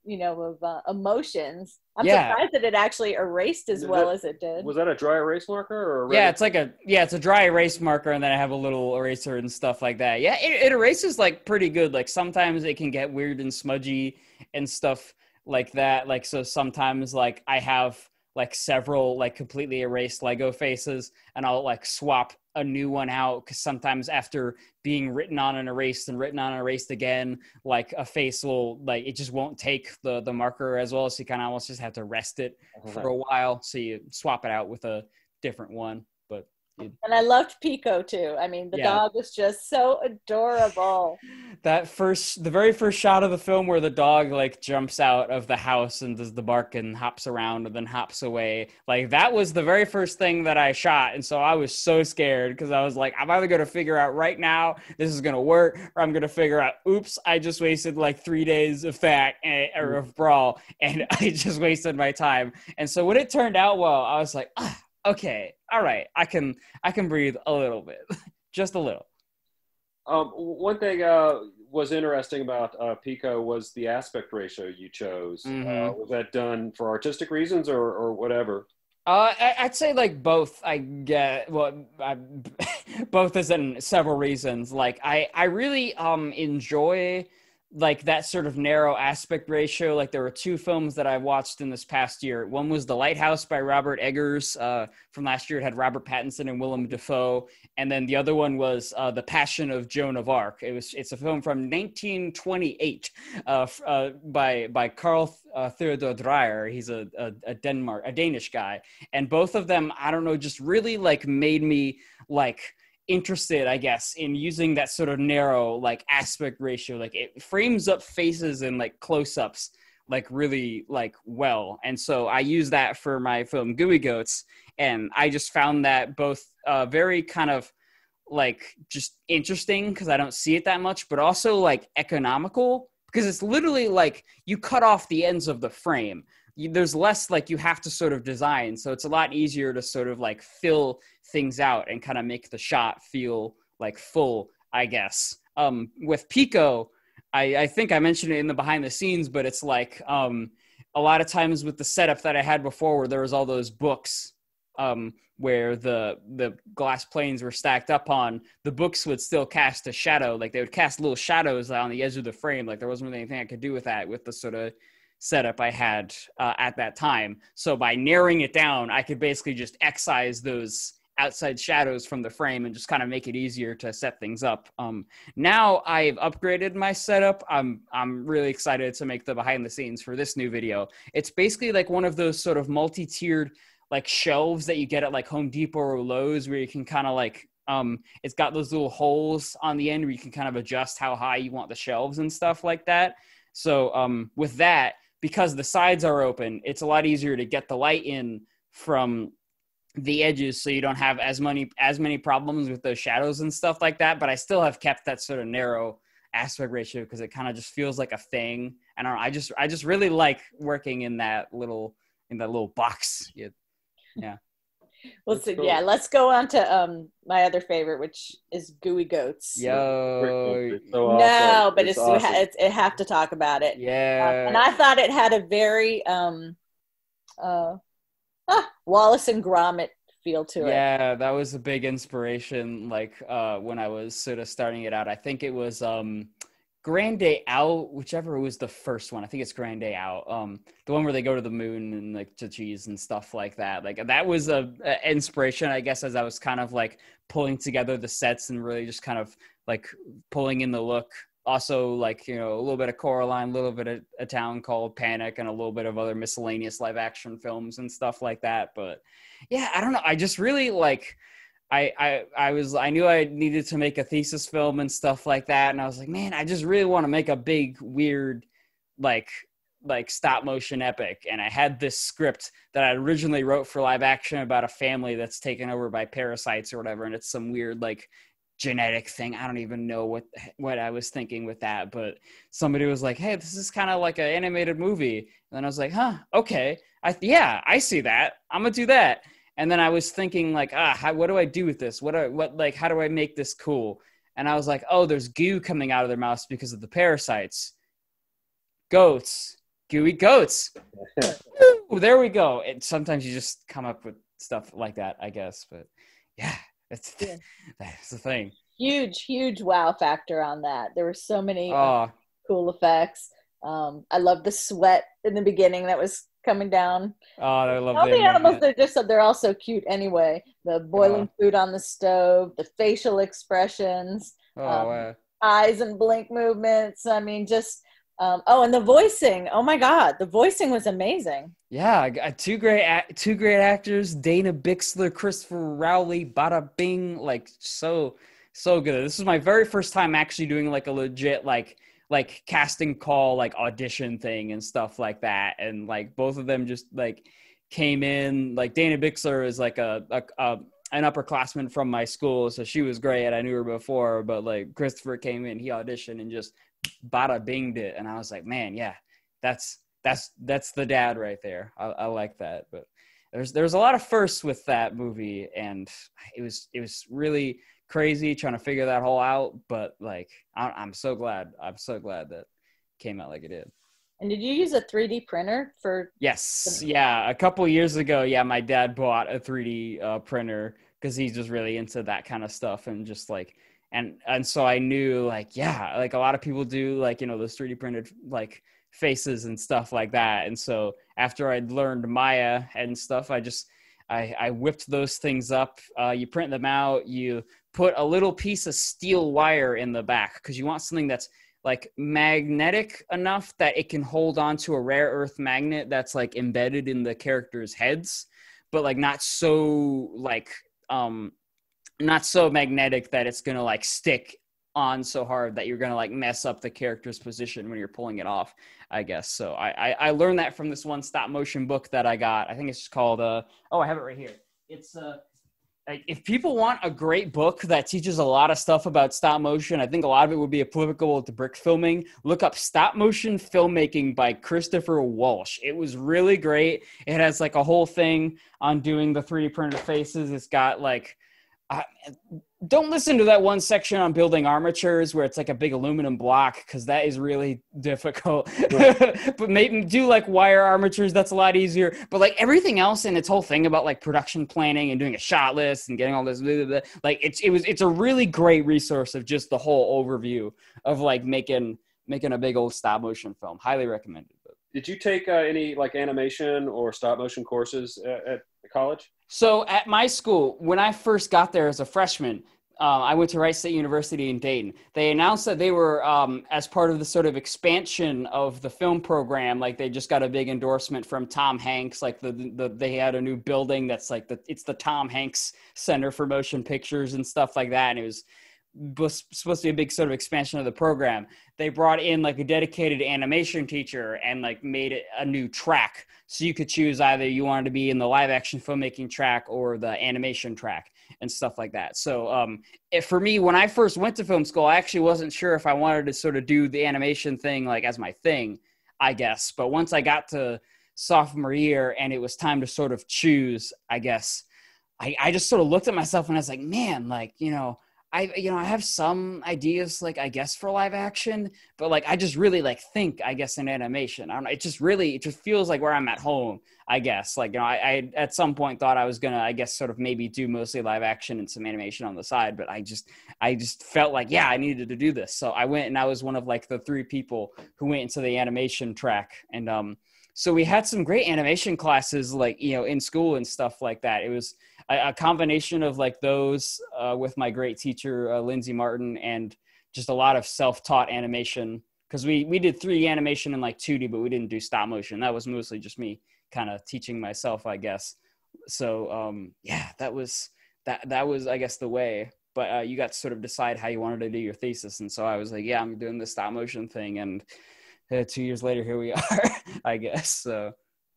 you know, of uh, emotions. I'm yeah. surprised that it actually erased as Is well that, as it did. Was that a dry erase marker? Or a yeah, it's like a, yeah, it's a dry erase marker, and then I have a little eraser and stuff like that. Yeah, it, it erases like pretty good. Like sometimes it can get weird and smudgy and stuff like that. Like, so sometimes like I have like several like completely erased Lego faces, and I'll like swap a new one out, because sometimes after being written on and erased and written on and erased again, like a face will like, it just won't take the the marker as well, so you kind of almost just have to rest it okay. for a while, so you swap it out with a different one. But it, and I loved Piko too. I mean, the yeah. dog was just so adorable. That first, the very first shot of the film where the dog like jumps out of the house and does the bark and hops around and then hops away. Like that was the very first thing that I shot. And so I was so scared, because I was like, I'm either going to figure out right now this is going to work, or I'm going to figure out, oops, I just wasted like three days of that and, or of Brawl, and I just wasted my time. And so when it turned out well, I was like, ah, okay, all right, I can I can breathe a little bit, just a little. Um, one thing uh, was interesting about uh, Piko was the aspect ratio you chose. Mm-hmm. Uh, was that done for artistic reasons or or whatever? Uh, I, I'd say like both. I get well, I, both as in several reasons. Like I I really um enjoy like that sort of narrow aspect ratio. Like there were two films that I watched in this past year. One was The Lighthouse by Robert Eggers uh, from last year. It had Robert Pattinson and Willem Dafoe. And then the other one was uh, The Passion of Joan of Arc. It was, it's a film from nineteen twenty-eight uh, uh, by, by Carl uh, Theodor Dreyer. He's a, a, a Denmark, a Danish guy. And both of them, I don't know, just really like made me like, interested, I guess, in using that sort of narrow like aspect ratio. Like it frames up faces and like close-ups like really like well, and so I use that for my film Gooey Goats, and I just found that both uh very kind of like just interesting, because I don't see it that much, but also like economical, because it's literally like you cut off the ends of the frame. There's less like you have to sort of design, so it's a lot easier to sort of like fill things out and kind of make the shot feel like full, I guess. Um, with Piko, I, I think I mentioned it in the behind the scenes, but it's like um, a lot of times with the setup that I had before, where there was all those books um, where the the glass planes were stacked up on, the books would still cast a shadow, like they would cast little shadows on the edge of the frame. Like there wasn't really anything I could do with that with the sort of setup I had uh, at that time. So by narrowing it down, I could basically just excise those outside shadows from the frame and just kind of make it easier to set things up. Um, now I've upgraded my setup. I'm I'm really excited to make the behind the scenes for this new video. It's basically like one of those sort of multi-tiered like shelves that you get at like Home Depot or Lowe's, where you can kind of like, um, it's got those little holes on the end where you can kind of adjust how high you want the shelves and stuff like that. So um, with that, because the sides are open, it's a lot easier to get the light in from the edges, so you don't have as many as many problems with those shadows and stuff like that. But I still have kept that sort of narrow aspect ratio, because it kind of just feels like a thing. And I, I just I just really like working in that little in that little box. Yeah. yeah. Well, so, cool. yeah, let's go on to um, my other favorite, which is Gooey Goats. Yo. It's so awesome. No, but it's, it's, awesome. it's it have to talk about it. Yeah. Uh, and I thought it had a very um, uh, ah, Wallace and Gromit feel to it. Yeah, that was a big inspiration. Like uh, when I was sort of starting it out, I think it was um, Grand Day Out, whichever was the first one. I think it's Grand Day Out. Um, the one where they go to the moon and like to cheese and stuff like that. Like that was a, a inspiration, I guess, as I was kind of like pulling together the sets and really just kind of like pulling in the look. Also, like, you know, a little bit of Coraline, a little bit of A Town Called Panic, and a little bit of other miscellaneous live action films and stuff like that. But yeah, I don't know. I just really like, I, I I was I knew I needed to make a thesis film and stuff like that, and I was like, man, I just really want to make a big weird like like stop motion epic. And I had this script that I originally wrote for live action about a family that's taken over by parasites or whatever, and it's some weird like genetic thing. I don't even know what what I was thinking with that, but somebody was like, hey, this is kind of like an animated movie, and then I was like, huh, okay, I yeah I see that, I'm gonna do that. And then I was thinking like, ah, how, what do I do with this? What, I, what, like, how do I make this cool? And I was like, oh, there's goo coming out of their mouths because of the parasites. Goats. Gooey goats. Ooh, there we go. And sometimes you just come up with stuff like that, I guess. But yeah, that's, yeah. that's the thing. Huge, huge wow factor on that. There were so many oh. cool effects. Um, I love the sweat in the beginning that was coming down. Oh, I love All the animals, they're just, they're all so cute anyway. The boiling oh. food on the stove, the facial expressions, oh, um, wow. eyes and blink movements. I mean, just, um, oh, and the voicing. Oh my God, the voicing was amazing. Yeah, I got two great, two great actors, Dana Bixler, Christopher Rowley, bada bing, like so, so good. This is my very first time actually doing like a legit, like, like casting call, like audition thing and stuff like that. And like both of them just like came in, like Dana Bixler is like a, a, a an upperclassman from my school. So she was great. I knew her before, but like Christopher came in, he auditioned and just bada binged it. And I was like, man, yeah, that's, that's, that's the dad right there. I, I like that. But there's, there's a lot of firsts with that movie. And it was, it was really crazy trying to figure that whole out, but like I, I'm so glad I'm so glad that it came out like it did. And did you use a three D printer for yes the- yeah a couple years ago? Yeah, my dad bought a three D uh, printer because he's just really into that kind of stuff, and just like and and so I knew like yeah like a lot of people do like you know those three D printed like faces and stuff like that. And so after I'd learned Maya and stuff, I just I, I whipped those things up. Uh, you print them out. You put a little piece of steel wire in the back because you want something that's like magnetic enough that it can hold on to a rare earth magnet that's like embedded in the characters' heads, but like not so like um, not so magnetic that it's gonna like stick on so hard that you're gonna like mess up the character's position when you're pulling it off, I guess. So I, I, I learned that from this one stop motion book that I got. I think it's called, uh, oh, I have it right here. It's, uh, like, if people want a great book that teaches a lot of stuff about stop motion, I think a lot of it would be applicable to brick filming. Look up Stop Motion Filmmaking by Christopher Walsh. It was really great. It has like a whole thing on doing the three D printed faces. It's got like, I, don't listen to that one section on building armatures where it's like a big aluminum block, because that is really difficult. Right. But maybe do like wire armatures. That's a lot easier. But like everything else in its whole thing about like production planning and doing a shot list and getting all this, blah, blah, blah, like it's it was it's a really great resource of just the whole overview of like making making a big old stop motion film. Highly recommended. Did you take uh, any like animation or stop motion courses at, at college? So at my school, when I first got there as a freshman, uh, I went to Wright State University in Dayton. They announced that they were, um, as part of the sort of expansion of the film program, like they just got a big endorsement from Tom Hanks. Like the, the they had a new building that's like, the it's the Tom Hanks Center for Motion Pictures and stuff like that. And it was was supposed to be a big sort of expansion of the program. They brought in like a dedicated animation teacher and like made it a new track. So you could choose either you wanted to be in the live action filmmaking track or the animation track and stuff like that. So um, if, for me, when I first went to film school, I actually wasn't sure if I wanted to sort of do the animation thing, like as my thing, I guess. But once I got to sophomore year and it was time to sort of choose, I guess, I, I just sort of looked at myself and I was like, man, like, you know, I, you know, I have some ideas, like, I guess for live action, but like, I just really like think, I guess, in animation, I don't know. It just really, it just feels like where I'm at home, I guess. Like, you know, I, I at some point thought I was going to, I guess, sort of maybe do mostly live action and some animation on the side, but I just, I just felt like, yeah, I needed to do this. So I went and I was one of like the three people who went into the animation track. And, um, so we had some great animation classes, like, you know, in school and stuff like that. It was a, a combination of like those uh, with my great teacher, uh, Lindsay Martin, and just a lot of self-taught animation. Cause we, we did three D animation and like two D, but we didn't do stop motion. That was mostly just me kind of teaching myself, I guess. So um, yeah, that was, that, that was, I guess, the way, but uh, you got to sort of decide how you wanted to do your thesis. And so I was like, yeah, I'm doing the stop motion thing. And Uh, two years later, here we are, I guess. So,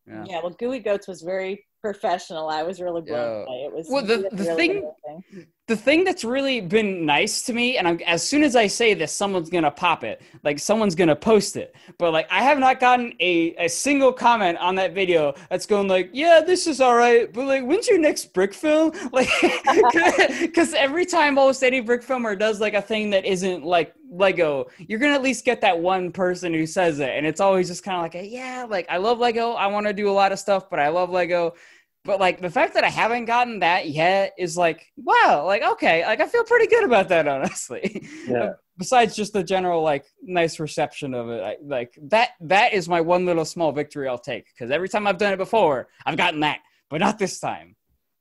yeah. yeah. Well, Gooey Goats was very professional. I was really blown away. It was well, the, the really thing. The thing that's really been nice to me, and I'm, as soon as I say this, someone's going to pop it. Like, someone's going to post it. But, like, I have not gotten a, a single comment on that video that's going, like, yeah, this is all right, but, like, when's your next brick film? Like, because every time almost any brick filmer does, like, a thing that isn't, like, Lego, you're going to at least get that one person who says it. And it's always just kind of like, a, yeah, like, I love Lego. I want to do a lot of stuff, but I love Lego. But, like, the fact that I haven't gotten that yet is, like, wow, like, okay. Like, I feel pretty good about that, honestly. Yeah. Besides just the general, like, nice reception of it. I, like, that that is my one little small victory I'll take. Because every time I've done it before, I've gotten that. But not this time.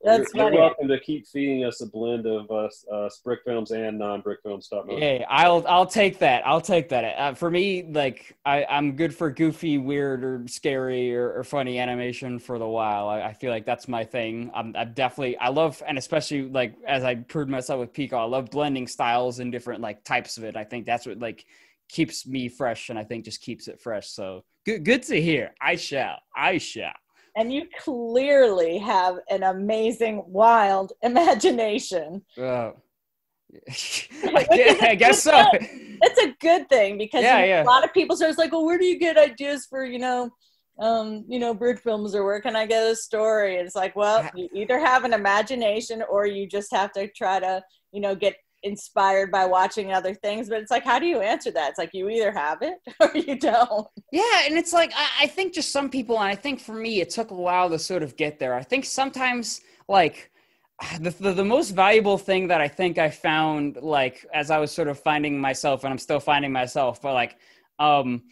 That's you're, you're welcome to keep feeding us a blend of uh, uh, brick films and non-brick film stop motion. Yeah, I'll, I'll take that. I'll take that. Uh, for me, like, I, I'm good for goofy, weird, or scary, or, or funny animation for the while. I, I feel like that's my thing. I'm, I'm definitely – I love – and especially, like, as I proved myself with Piko, I love blending styles and different, like, types of it. I think that's what, like, keeps me fresh, and I think just keeps it fresh. So good, good to hear. I shall. I shall. And you clearly have an amazing, wild imagination. Uh, I guess so. That's a good thing because yeah, you know, yeah. a lot of people are always like, well, where do you get ideas for, you know, um, you know, bird films, or where can I get a story? And it's like, well, you either have an imagination or you just have to try to, you know, get inspired by watching other things. But it's like, how do you answer that? It's like, you either have it or you don't. Yeah. And it's like, I, I think just some people, and I think for me, it took a while to sort of get there. I think sometimes, like, the, the, the most valuable thing that I think I found, like, as I was sort of finding myself, and I'm still finding myself, but, like, um,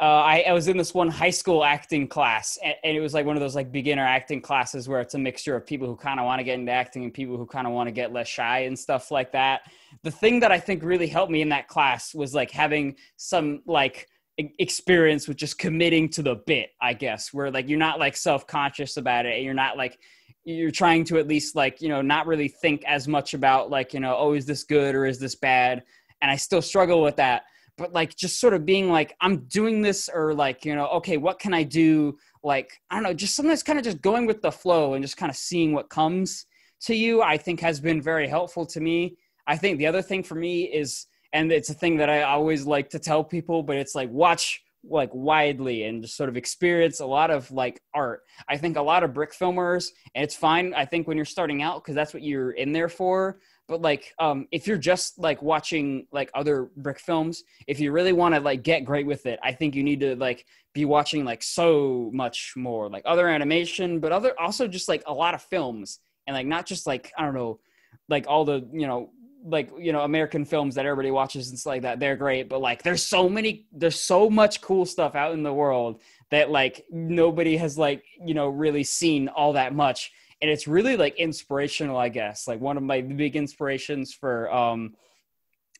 Uh, I, I was in this one high school acting class, and, and it was like one of those like beginner acting classes where it's a mixture of people who kind of want to get into acting and people who kind of want to get less shy and stuff like that. The thing that I think really helped me in that class was like having some like e- experience with just committing to the bit, I guess, where like you're not like self-conscious about it, and you're not like, you're trying to at least like, you know, not really think as much about like, you know, oh, is this good or is this bad? And I still struggle with that. But like just sort of being like, I'm doing this, or like, you know, okay, what can I do? Like, I don't know, just sometimes kind of just going with the flow and just kind of seeing what comes to you, I think has been very helpful to me. I think the other thing for me is, and it's a thing that I always like to tell people, but it's like, watch like widely and just sort of experience a lot of like art. I think a lot of brick filmers, and it's fine, I think when you're starting out, because that's what you're in there for. But like, um, if you're just like watching like other brick films, if you really want to like get great with it, I think you need to like be watching like so much more like other animation, but other also just like a lot of films, and like not just like, I don't know, like all the, you know, like, you know, American films that everybody watches and stuff like that. They're great, but like, there's so many, there's so much cool stuff out in the world that like nobody has like, you know, really seen all that much. And it's really like inspirational, I guess. Like one of my big inspirations for um,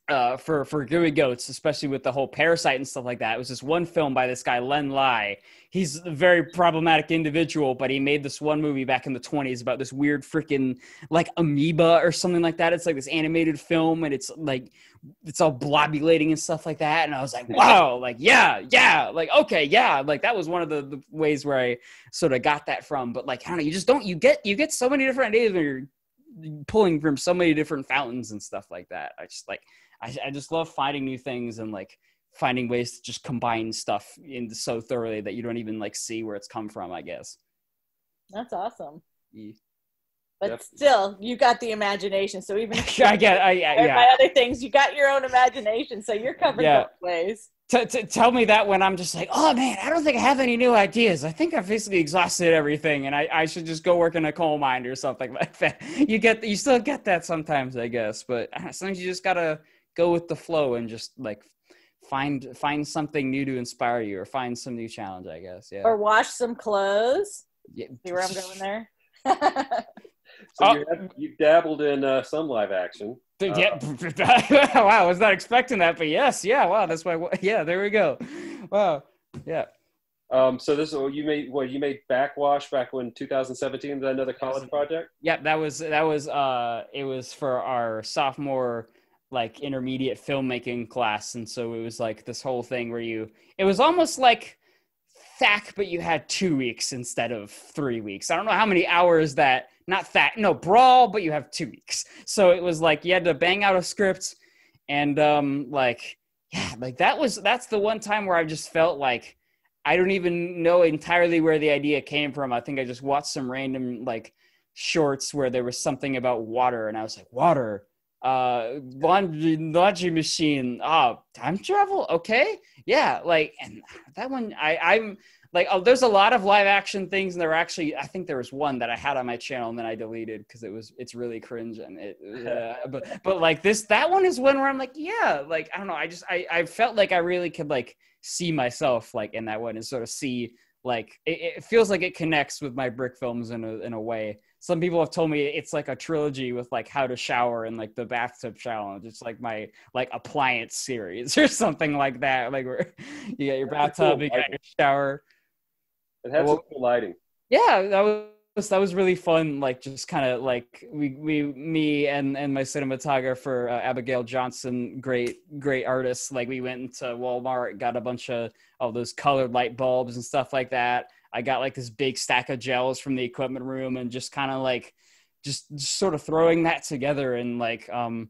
uh, for for Gooey Goats, especially with the whole Parasite and stuff like that, it was this one film by this guy Len Lai. He's a very problematic individual, but he made this one movie back in the twenties about this weird freaking like amoeba or something like that. It's like this animated film, and it's like it's all blobulating and stuff like that. And I was like, wow, like yeah, yeah, like okay, yeah, like that was one of the, the ways where I sort of got that from. But like I don't know, you just don't you get you get so many different ideas when you're pulling from so many different fountains and stuff like that. I just like I, I just love finding new things and like finding ways to just combine stuff in so thoroughly that you don't even like see where it's come from, I guess. That's awesome. Yeah. But yep. Still, you got the imagination. So even if I get, I, yeah, yeah. by other things, you got your own imagination. So you're covered yeah. both ways. T- t- tell me that when I'm just like, oh man, I don't think I have any new ideas. I think I've basically exhausted everything, and I, I should just go work in a coal mine or something like that. You get, you still get that sometimes, I guess. But sometimes you just gotta go with the flow and just like find find something new to inspire you, or find some new challenge, I guess. Yeah. Or wash some clothes. Yeah. See where I'm going there. So oh. you've dabbled in uh, some live action. Yeah. Uh, wow, I was not expecting that, but yes, yeah, wow, that's why. Yeah, there we go. Wow, yeah. Um, so this you made well, you made Backwash back when two thousand seventeen. Was another college project? Yeah, that was that was uh, it was for our sophomore like intermediate filmmaking class, and so it was like this whole thing where you. It was almost like thack, but you had two weeks instead of three weeks. I don't know how many hours that, not thack, no, brawl, but you have two weeks. So it was like, you had to bang out a script and um, like, yeah, like that was, that's the one time where I just felt like, I don't even know entirely where the idea came from. I think I just watched some random like shorts where there was something about water and I was like, water, uh, laundry, laundry machine, ah, oh, time travel. Okay. Yeah. Like, and that one, I I'm like, oh, there's a lot of live action things. And there were actually, I think there was one that I had on my channel and then I deleted cause it was, it's really cringe. And it, uh, but, but like this, that one is one where I'm like, yeah, like, I don't know. I just, I, I felt like I really could like see myself like in that one and sort of see like, it, it feels like it connects with my Brick films in a, in a way. Some people have told me it's like a trilogy with like how to shower and like the bathtub challenge. It's like my like appliance series or something like that. Like where you got your bathtub, you got your shower. It had some cool lighting. Yeah, that was that was really fun. Like just kind of like we we me and and my cinematographer uh, Abigail Johnson, great great artist. Like we went into Walmart, got a bunch of all those colored light bulbs and stuff like that. I got like this big stack of gels from the equipment room and just kind of like, just, just sort of throwing that together and like, um,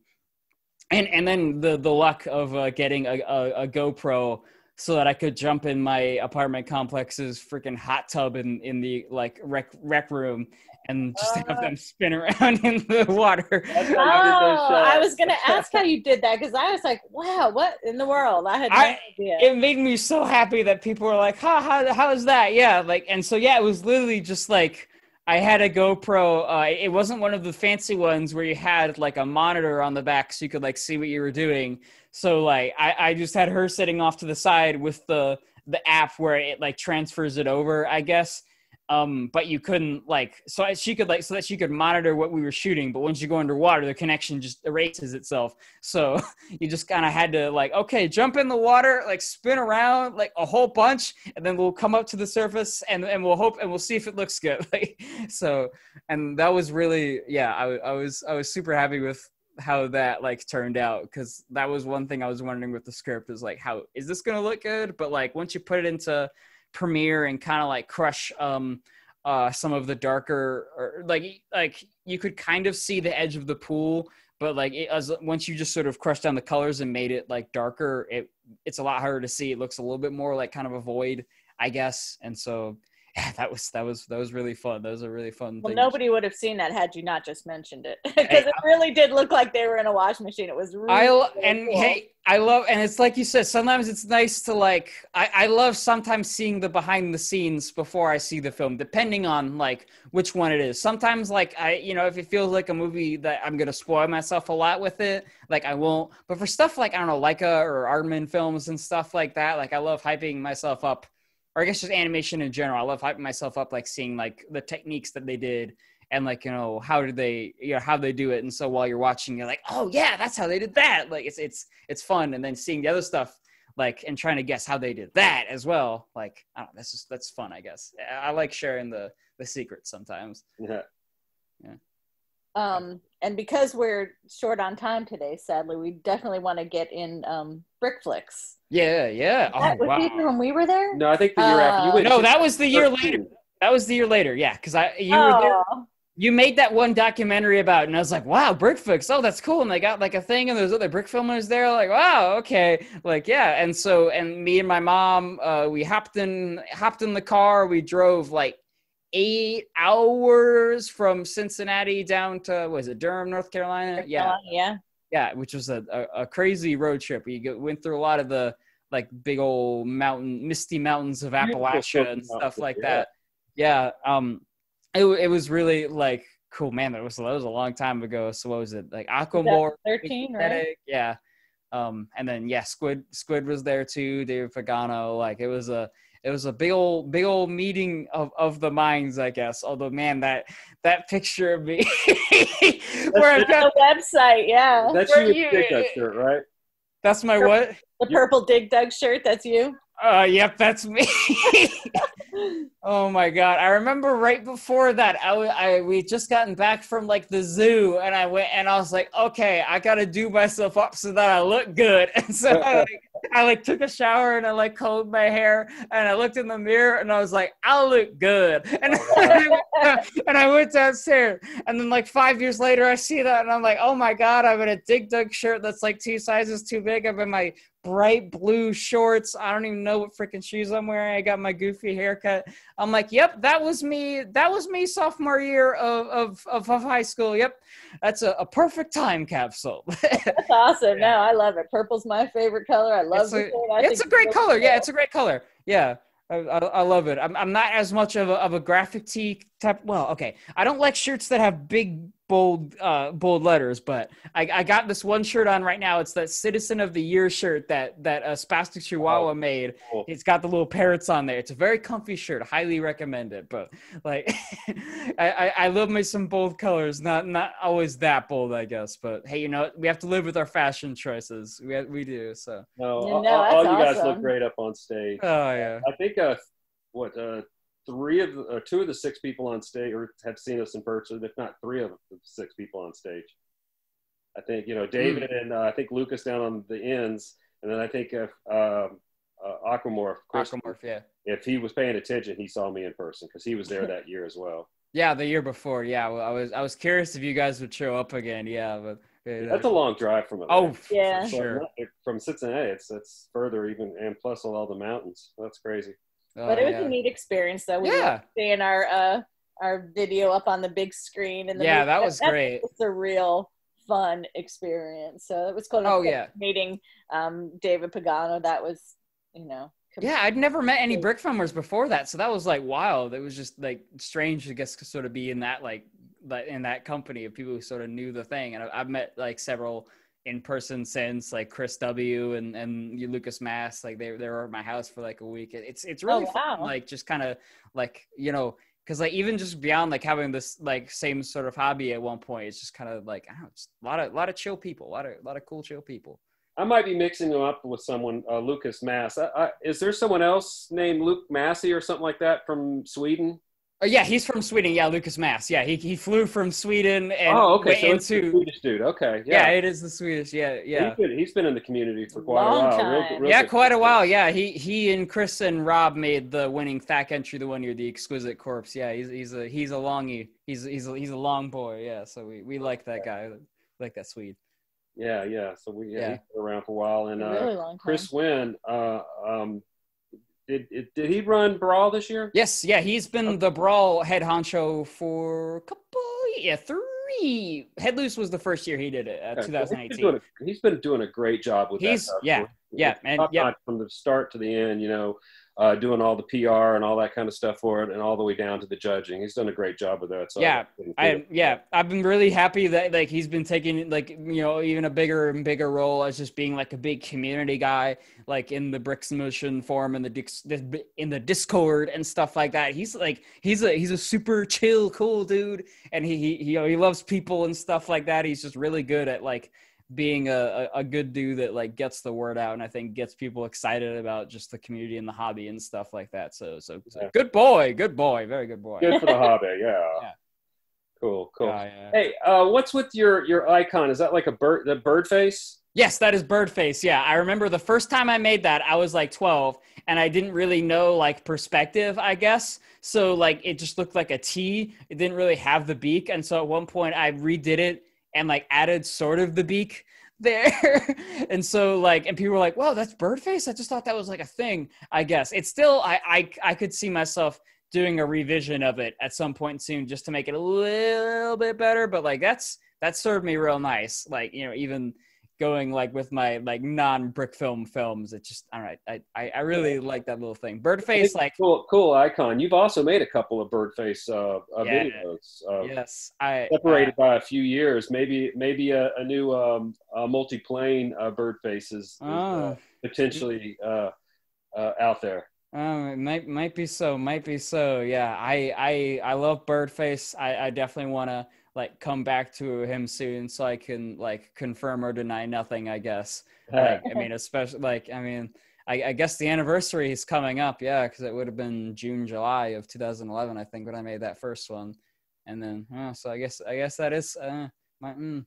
and, and then the, the luck of uh, getting a, a, a GoPro so that I could jump in my apartment complex's freaking hot tub in, in the like rec rec room and just uh, have them spin around in the water. That's how oh, I was going to ask how you did that because I was like, wow, what in the world? I had no I, idea. It made me so happy that people were like, ha, how, how is that? Yeah, like, and so, yeah, it was literally just like, I had a GoPro. Uh, it wasn't one of the fancy ones where you had like a monitor on the back so you could like see what you were doing. So like, I, I just had her sitting off to the side with the, the app where it like transfers it over, I guess. Um, but you couldn't like, so I, she could like, so that she could monitor what we were shooting. But once you go underwater, the connection just erases itself. So you just kind of had to like, okay, jump in the water, like spin around like a whole bunch. And then we'll come up to the surface and, and we'll hope, and we'll see if it looks good. Like, so, and that was really, yeah, I, I was, I was super happy with how that like turned out. Cause that was one thing I was wondering with the script is like, how is this going to look good? But like, once you put it into Premiere and kind of like crush um uh some of the darker or like like you could kind of see the edge of the pool, but like it, as once you just sort of crushed down the colors and made it like darker, it it's a lot harder to see. It looks a little bit more like kind of a void, I guess. And so yeah, that was that was that was really fun. Those are really fun. Well, things. Nobody would have seen that had you not just mentioned it, because it really did look like they were in a wash machine. It was really, I really and cool. Hey, I love, and it's like you said, sometimes it's nice to like, I, I love sometimes seeing the behind the scenes before I see the film, depending on like which one it is. Sometimes like I, you know, if it feels like a movie that I'm going to spoil myself a lot with it, like I won't. But for stuff like, I don't know, Leica or Aardman films and stuff like that, like I love hyping myself up. Or I guess just animation in general. I love hyping myself up, like seeing like the techniques that they did and like, you know, how did they, you know, how they do it. And so while you're watching, you're like, oh yeah, that's how they did that. Like it's, it's, it's fun. And then seeing the other stuff, like, and trying to guess how they did that as well. Like, I don't know, that's just, that's fun, I guess. I like sharing the, the secrets sometimes. Yeah. Yeah. Um, and because we're short on time today, sadly, we definitely want to get in, um, Brick Flicks. Yeah, yeah. Oh, that was wow. Even when we were there? No, I think the year uh, after. You went no, that was the year thirteen. Later. That was the year later, yeah. Because I you oh. were there. You made that one documentary about, and I was like, wow, Brickfix. Oh, that's cool. And they got like a thing, and there's other brick filmers there. Like, wow, okay, like yeah. And so, and me and my mom, uh, we hopped in, hopped in the car. We drove like eight hours from Cincinnati down to was it Durham, North Carolina? North yeah, Carolina, yeah. Yeah, which was a, a, a crazy road trip. We go, went through a lot of the like big old mountain, misty mountains of Appalachia and stuff like that. Yeah, um, it it was really like cool, man. That was that was a long time ago. So what was it like? Aquamorph, thirteen, right? Yeah, um, and then yeah, Squid Squid was there too. David Pagano, like it was a. It was a big old, big old meeting of, of the minds, I guess. Although, man, that that picture of me. Where I've got the website, yeah. That's your pickup shirt, right? That's my your, what? The purple Dig Dug shirt, that's you? Uh, yep, that's me. Oh my God. I remember right before that, I, I we just gotten back from like the zoo, and I went and I was like, okay, I got to do myself up so that I look good. And so I like, I like took a shower and I like combed my hair and I looked in the mirror and I was like, I'll look good. And, and I went downstairs, and then like five years later, I see that and I'm like, oh my God, I'm in a Dig Dug shirt that's like two sizes too big. I'm in my bright blue shorts. I don't even know what freaking shoes I'm wearing. I got my goofy haircut. I'm like, yep, that was me. That was me sophomore year of of, of, of high school. Yep. That's a, a perfect time capsule. That's awesome. No, I love it. Purple's my favorite color. I love it. It's a great color. Yeah, it's a great color. Yeah. I, I, I love it. I'm, I'm not as much of a, of a graphic tee type. Well, okay. I don't like shirts that have big, bold, uh, bold letters, but I, I got this one shirt on right now. It's that Citizen of the Year shirt that, that a Spastic Chihuahua oh, made. Cool. It's got the little parrots on there. It's a very comfy shirt. Highly recommend it. But like, I, I, I love me some bold colors. Not, not always that bold, I guess, but hey, you know, we have to live with our fashion choices. We, we do. So no, no all, all you awesome. guys look great up on stage. Oh yeah. I think, uh, what, uh, three of uh, two of the six people on stage or have seen us in person, if not three of the six people on stage. I think, you know, David mm. and uh, I think Lucas down on the ends. And then I think if um, uh, Aquamorph, Chris, Aquamorph, yeah. If he was paying attention, he saw me in person because he was there that year as well. Yeah, the year before. Yeah, well, I was I was curious if you guys would show up again. Yeah, but yeah, that's a long drive from Atlanta. Oh, yeah, so sure. From Cincinnati, it's it's further even, and plus all the mountains. That's crazy. Oh, but it was yeah. a neat experience, though. We yeah. were seeing our uh, our video up on the big screen, and the yeah, movie. that was that, great. It's a real fun experience. So it was cool. Oh yeah, meeting um, David Pagano. That was, you know. Yeah, I'd never met any Brickfilmers before that, so that was like wild. It was just like strange, I guess, to sort of be in that like, in that company of people who sort of knew the thing. And I've met like several in person since, like Chris W and and Lucas Mass, like they they were at my house for like a week. It's it's really oh, wow. fun, like just kind of like, you know, because like even just beyond like having this like same sort of hobby at one point, it's just kind of like, I don't know, just a lot of a lot of chill people, a lot of a lot of cool chill people. I might be mixing them up with someone, uh, Lucas Mass. I, I, is there someone else named Luke Massey or something like that from Sweden? Oh, yeah, he's from Sweden. Yeah, Lucas Mass. Yeah, he he flew from Sweden and oh, okay, went so it's into the Swedish dude. Okay, yeah. yeah, it is the Swedish. Yeah, yeah. He's been, he's been in the community for quite Long a while. Time. Real, real yeah, good. quite a while. Yeah, he he and Chris and Rob made the winning Thack entry the one year, the Exquisite Corpse. Yeah, he's he's a he's a longie. He's he's a, he's a long boy. Yeah, so we we like that guy, we like that Swede. Yeah, yeah. So we yeah, yeah. he's been around for a while, and uh, a really long time. Chris Wynn. Uh, um, Did, did he run Brawl this year? Yes, yeah, he's been okay. the Brawl head honcho for a couple, yeah, three. Headloose was the first year he did it, uh, okay. two thousand eighteen. He's been, doing a, he's been doing a great job with he's, that. He's, yeah, yeah. And, yeah. From the start to the end, you know, uh, doing all the P R and all that kind of stuff for it, and all the way down to the judging. He's done a great job with that. So yeah, I, yeah, I've been really happy that like he's been taking like, you know, even a bigger and bigger role as just being like a big community guy, like in the Bricks Motion forum and the in the Discord and stuff like that. He's like he's a he's a super chill, cool dude, and he he you know, he loves people and stuff like that. He's just really good at like being a, a good dude that like gets the word out, and I think gets people excited about just the community and the hobby and stuff like that. So, so, so yeah. good boy, good boy, very good boy. Good for the hobby, yeah. yeah. Cool, cool. Yeah, yeah. Hey, uh, what's with your your icon? Is that like a bird, the bird face? Yes, that is Birdface. Yeah, I remember the first time I made that, I was like twelve, and I didn't really know like perspective, I guess. So like it just looked like a T. It didn't really have the beak, and so at one point I redid it and like added sort of the beak there. And so like, and people were like, whoa, that's Birdface? I just thought that was like a thing, I guess. It's still, I, I, I could see myself doing a revision of it at some point soon just to make it a little bit better. But like, that's, that served me real nice. Like, you know, even going like with my like non-brick film films, it just, all right, I, I, I really like that little thing. Birdface, like cool, cool icon. You've also made a couple of Birdface uh, uh, yeah, videos. Uh, yes, I separated I, by a few years. Maybe maybe a, a new um, a multi-plane uh, Birdface is, oh. is uh, potentially uh, uh, out there. Um, it might might be so, might be so. Yeah, I I I love Birdface. I I definitely want to like come back to him soon, so I can like confirm or deny nothing, I guess. Like, I mean, especially like I mean, I, I guess the anniversary is coming up, yeah, because it would have been June, July of two thousand eleven, I think, when I made that first one, and then uh, so I guess I guess that is uh, my. Mm.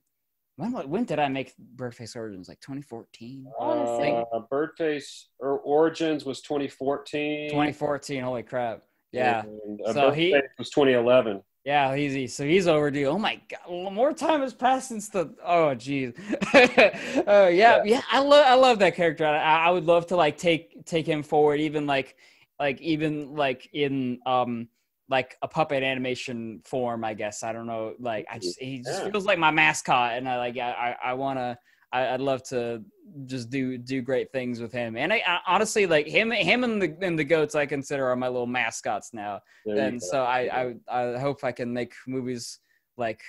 When, when did I make Birdface Origins? Like twenty fourteen? Uh, Birdface or Origins was twenty fourteen. twenty fourteen, holy crap. Yeah. And, uh, so Birdface he was twenty eleven. Yeah, easy. So he's overdue. Oh my God. More time has passed since the, oh geez. uh, yeah, yeah. Yeah. I love, I love that character. I, I would love to like take, take him forward. Even like, like, even like in, um, like a puppet animation form, I guess. I don't know. Like I just, he just yeah. feels like my mascot, and I like, I, I want to, I'd love to just do, do great things with him. And I, I honestly, like him, him and the, and the goats I consider are my little mascots now. There and so I, I, I hope I can make movies like,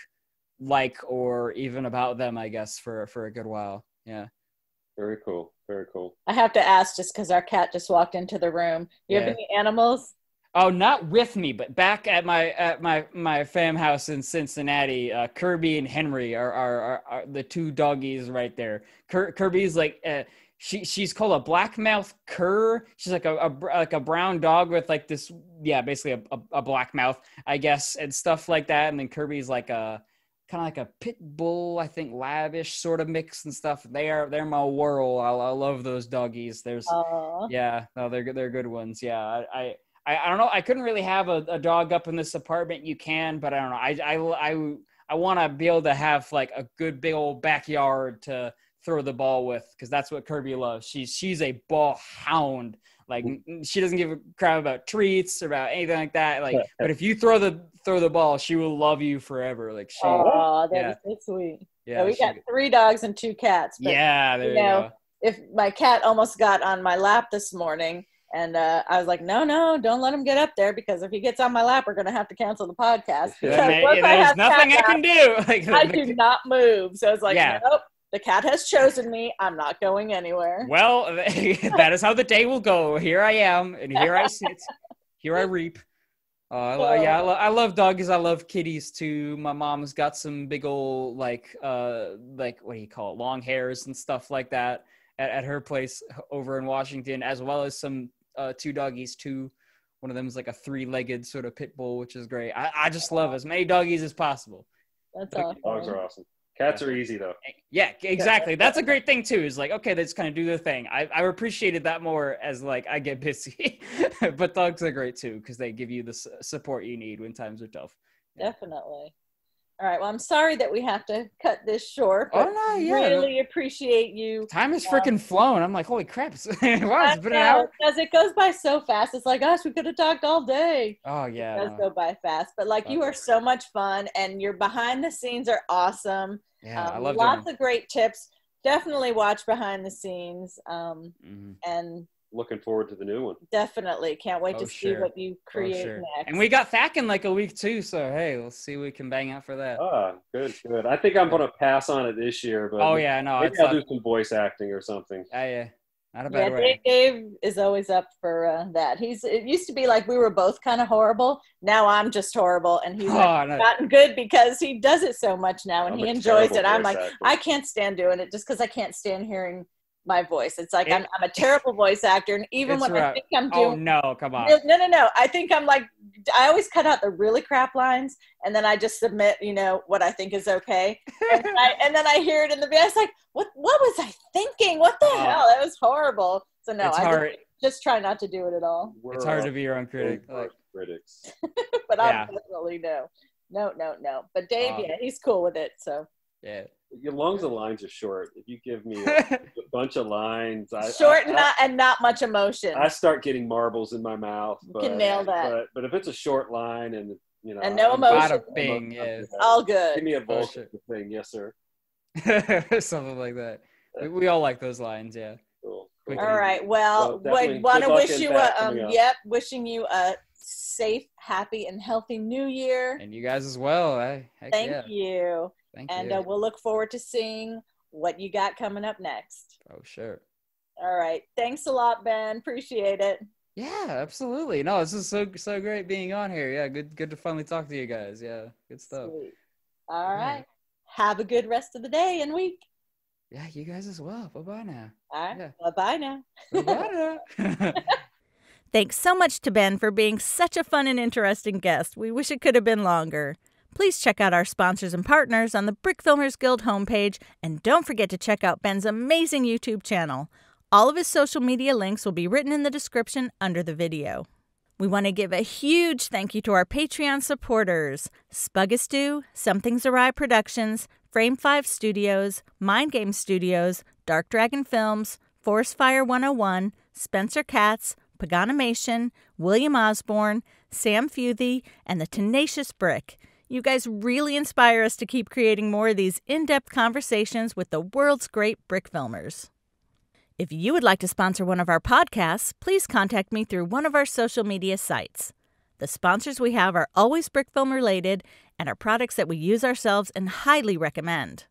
like, or even about them, I guess, for, for a good while. Yeah. Very cool. Very cool. I have to ask, just cause our cat just walked into the room. Do you yeah. have any animals? Oh, not with me, but back at my at my my fam house in Cincinnati, uh, Kirby and Henry are, are are are the two doggies right there. Cur Kirby's like uh, she she's called a blackmouth cur. She's like a, a like a brown dog with like this yeah basically a, a a black mouth, I guess, and stuff like that. And then Kirby's like a kind of like a pit bull, I think, lavish sort of mix and stuff. They are they're my world. I, I love those doggies. There's Aww. yeah no they're they're good ones. Yeah, I. I I, I don't know. I couldn't really have a, a dog up in this apartment. You can, but I don't know. I, I, I, I want to be able to have like a good big old backyard to throw the ball with, because that's what Kirby loves. She's, she's a ball hound. Like she doesn't give a crap about treats or about anything like that. Like, but if you throw the, throw the ball, she will love you forever. Like, she, oh, that yeah. is so sweet. Yeah, yeah we she, got three dogs and two cats. But, yeah, there you, you know, go. If my cat almost got on my lap this morning. And uh, I was like, no, no, don't let him get up there, because if he gets on my lap, we're going to have to cancel the podcast. Yeah, man, yeah, there's nothing I can do. Like, I do not move. So I was like, yeah. nope, the cat has chosen me. I'm not going anywhere. Well, that is how the day will go. Here I am, and here I sit. Here I reap. Uh, I, yeah, I, lo I love doggies. I love kitties too. My mom's got some big old, like, uh, like what do you call it, long hairs and stuff like that at, at her place over in Washington, as well as some Uh, two doggies too. One of them is like a three-legged sort of pit bull, which is great. I, I just love as many doggies as possible. That's awesome. Dogs are awesome. Cats yeah. are easy though. Yeah, exactly. That's a great thing too. Is like, okay, they just kind of do their thing. I I've appreciated that more as like I get busy, but dogs are great too because they give you the support you need when times are tough. Yeah. Definitely. All right. Well, I'm sorry that we have to cut this short. But oh, no, yeah. really appreciate you. Time has um, freaking flown. I'm like, holy crap. Wow, it's been an hour. Because it goes by so fast. It's like, gosh, we could have talked all day. Oh, yeah. It does go by fast. But, like, okay. you are so much fun, and your behind the scenes are awesome. Yeah, um, I love Lots doing. of great tips. Definitely watch behind the scenes. Um, mm-hmm. And looking forward to the new one. Definitely. Can't wait oh, to sure. see what you create oh, sure. next. And we got Thack in like a week too, so hey, we'll see what we can bang out for that. Oh, good, good. I think I'm going to pass on it this year, but oh, yeah, no, maybe I'll do some voice acting or something. Oh, yeah. Not a bad yeah, way. Dave is always up for uh, that. He's. It used to be like we were both kind of horrible. Now I'm just horrible, and he's oh, like, no. gotten good because he does it so much now, and I'm he enjoys it. I'm like, actor. I can't stand doing it just because I can't stand hearing my voice. It's like it, I'm, I'm a terrible voice actor, and even when rough. I think I'm doing oh no come on no no no I think I'm like I always cut out the really crap lines, and then I just submit you know what I think is okay, and, I, and then I hear it in the video. I was like, what what was I thinking? What the oh. hell? That was horrible. So no, it's I hard. Just, just try not to do it at all. We're it's hard to be your own critic, like critics. But yeah. I'm definitely no no no no but Dave um, yeah he's cool with it, so yeah. As long as the lines are short, if you give me a, a bunch of lines, I, short I, I, not, and not much emotion, I start getting marbles in my mouth. But, you can nail that. But, but if it's a short line and you know, and no emotion, thing, yes. all good. Give me a bullshit oh, thing, yes, sir. Something like that. We, we all like those lines, yeah. Cool. Cool. All right. Well, so we want to wish you a um, yep, wishing you a safe, happy, and healthy New Year. And you guys as well. I, heck Thank yeah. you. Thank and uh, we'll look forward to seeing what you got coming up next. Oh, sure. All right. Thanks a lot, Ben. Appreciate it. Yeah, absolutely. No, this is so so great being on here. Yeah, good good to finally talk to you guys. Yeah, good stuff. Sweet. All yeah. right. Have a good rest of the day and week. Yeah, you guys as well. Bye-bye now. All right. Yeah. Bye-bye now. Bye-bye now. Thanks so much to Ben for being such a fun and interesting guest. We wish it could have been longer. Please check out our sponsors and partners on the Brickfilmer's Guild homepage, and don't forget to check out Ben's amazing YouTube channel. All of his social media links will be written in the description under the video. We want to give a huge thank you to our Patreon supporters, spugesdu, Something's Awry Productions, Frame five Studios, MindGameStudios, Dark Dragon Films, Forrestfire one oh one, Spencer Katz, Paganomation, William Osborne, Sam Futhey, and The Tenacious Brick. You guys really inspire us to keep creating more of these in-depth conversations with the world's great brick filmers. If you would like to sponsor one of our podcasts, please contact me through one of our social media sites. The sponsors we have are always brickfilm related and are products that we use ourselves and highly recommend.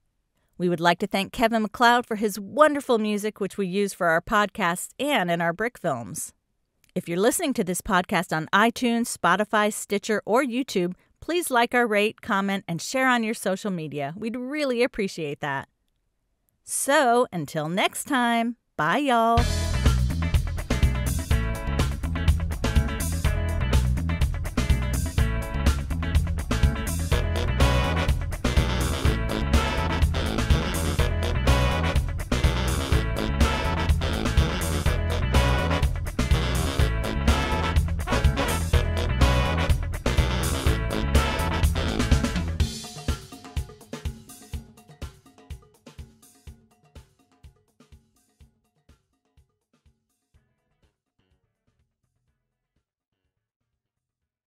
We would like to thank Kevin MacLeod for his wonderful music, which we use for our podcasts and in our brick films. If you're listening to this podcast on iTunes, Spotify, Stitcher, or YouTube, please like our rate, comment, and share on your social media. We'd really appreciate that. So, until next time. Bye, y'all.